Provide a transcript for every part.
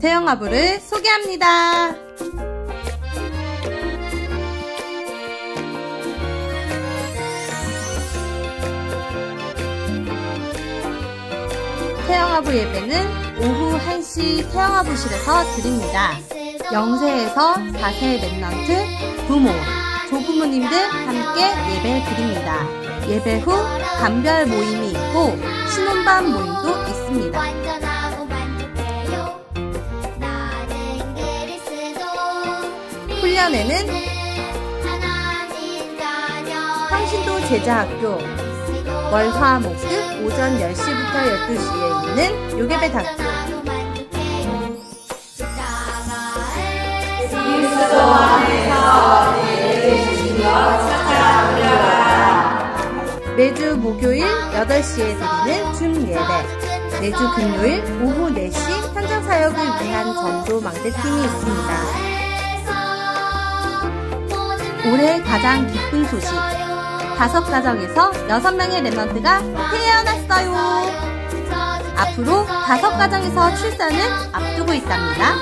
태영아부를 소개합니다. 태영아부 예배는 오후 1시 태영아부실에서 드립니다. 영세에서 4세 랩런트, 부모, 조부모님들 함께 예배 드립니다. 예배 후 감별 모임이 있고 신혼반 모임도 있습니다. 훈련에는 황신도 제자학교 월화목금 오전 10시부터 12시에 있는 요괴배당교, 매주 목요일 8시에 드리는 줌예배, 매주 금요일 오후 4시 현장사역을 위한 전도 망대팀이 있습니다. 올해 가장 기쁜 소식, 5가정에서 6명의 랩런트가 태어났어요. 앞으로 5가정에서 출산을 앞두고 있답니다.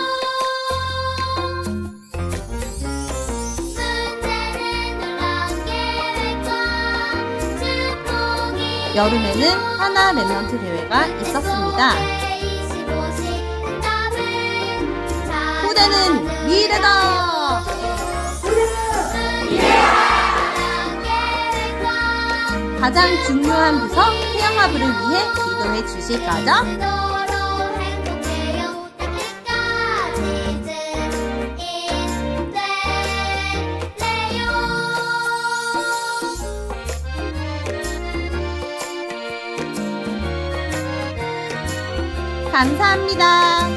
여름에는 하나 랩런트 대회가 있었습니다. 후대는 미래다! 가장 중요한 부서 태영아부를 위해 기도해 주실 거죠? 감사합니다.